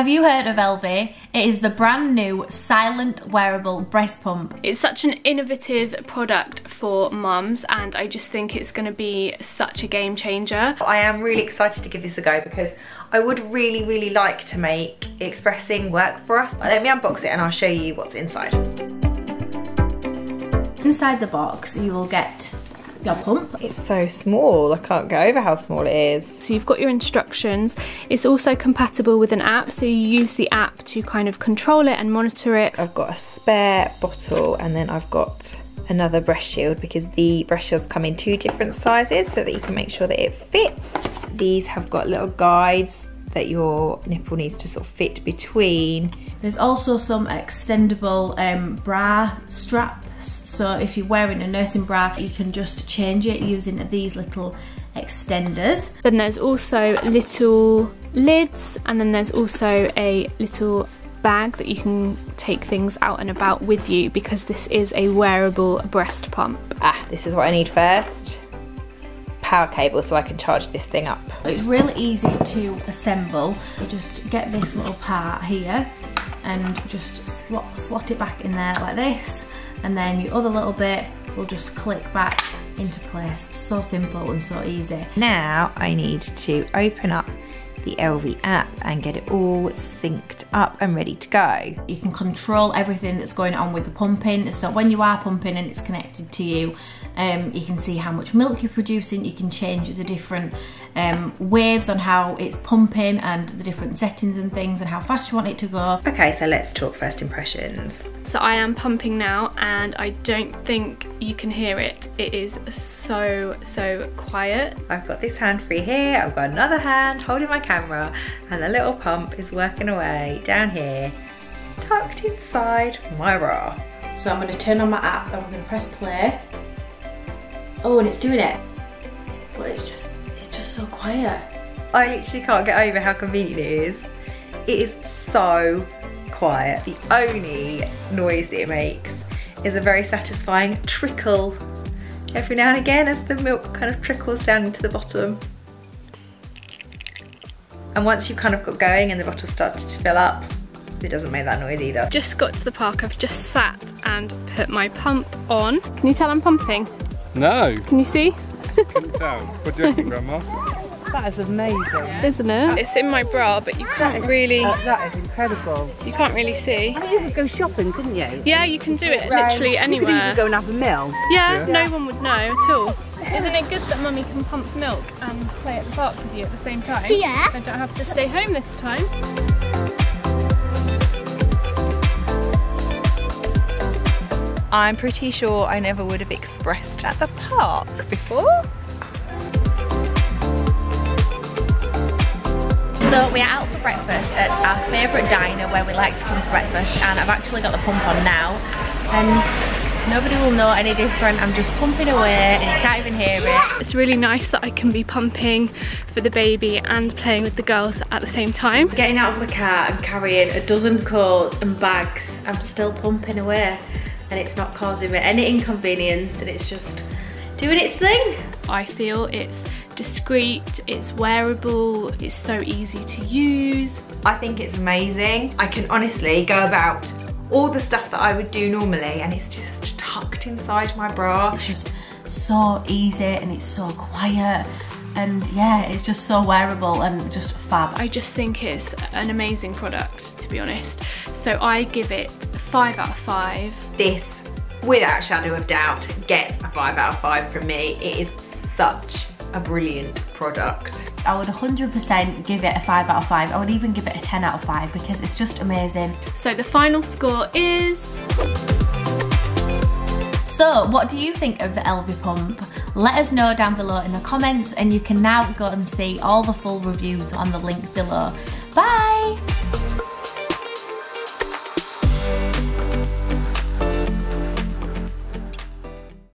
Have you heard of Elvie? It is the brand new silent wearable breast pump. It's such an innovative product for mums and I just think it's going to be such a game changer. I am really excited to give this a go because I would really like to make expressing work for us. Let me unbox it and I'll show you what's inside. Inside the box you will get your pump. It's so small, I can't go over how small it is. So you've got your instructions. It's also compatible with an app, so you use the app to kind of control it and monitor it. I've got a spare bottle and then I've got another breast shield because the breast shields come in two different sizes so that you can make sure that it fits. These have got little guides that your nipple needs to sort of fit between. There's also some extendable bra straps, so if you're wearing a nursing bra you can just change it using these little extenders. Then there's also little lids and then there's also a little bag that you can take things out and about with you because this is a wearable breast pump. This is what I need first. Power cable so I can charge this thing up. It's really easy to assemble. You just get this little part here and just slot it back in there like this, and then your other little bit will just click back into place. So simple and so easy. Now I need to open up the Elvie app and get it all synced up and ready to go. You can control everything that's going on with the pumping, so when you are pumping and it's connected to you, you can see how much milk you're producing, you can change the different waves on how it's pumping and the different settings and things and how fast you want it to go. Okay, so let's talk first impressions. So I am pumping now and I don't think you can hear it. It is so quiet. I've got this hand free here, I've got another hand holding my camera and the little pump is working away down here, tucked inside my bra. So I'm going to turn on my app and I'm going to press play. Oh, and it's doing it. But it's just so quiet. I literally can't get over how convenient it is. It is so quiet. The only noise that it makes is a very satisfying trickle every now and again as the milk kind of trickles down into the bottom. And once you've kind of got going and the bottle starts to fill up, it doesn't make that noise either. Just got to the park, I've just sat and put my pump on. Can you tell I'm pumping? No. Can you see? Couldn't tell. What do you think, Grandma? That is amazing. Yeah. Isn't it? It's in my bra, but you can't really... that is incredible. You can't really see. I mean, you could go shopping, couldn't you? Yeah, you can do it literally anywhere. You could even go and have a meal. Yeah, no one would know at all. Isn't it good that Mummy can pump milk and play at the park with you at the same time? Yeah. I don't have to stay home this time. I'm pretty sure I never would have expressed at the park before. So we are out for breakfast at our favourite diner where we like to come for breakfast, and I've actually got the pump on now and nobody will know any different. I'm just pumping away and you can't even hear it. It's really nice that I can be pumping for the baby and playing with the girls at the same time. Getting out of the car and carrying a dozen coats and bags, I'm still pumping away and it's not causing me any inconvenience and it's just doing its thing. I feel it's discreet, it's wearable, it's so easy to use. I think it's amazing. I can honestly go about all the stuff that I would do normally and it's just tucked inside my bra. It's just so easy and it's so quiet and yeah, it's just so wearable and just fab. I just think it's an amazing product, to be honest. So I give it 5 out of 5. This, without a shadow of doubt, gets a 5 out of 5 from me. It is such a brilliant product. I would 100% give it a 5 out of 5. I would even give it a 10 out of 5 because it's just amazing. So the final score is... So what do you think of the Elvie pump? Let us know down below in the comments and you can now go and see all the full reviews on the link below. Bye!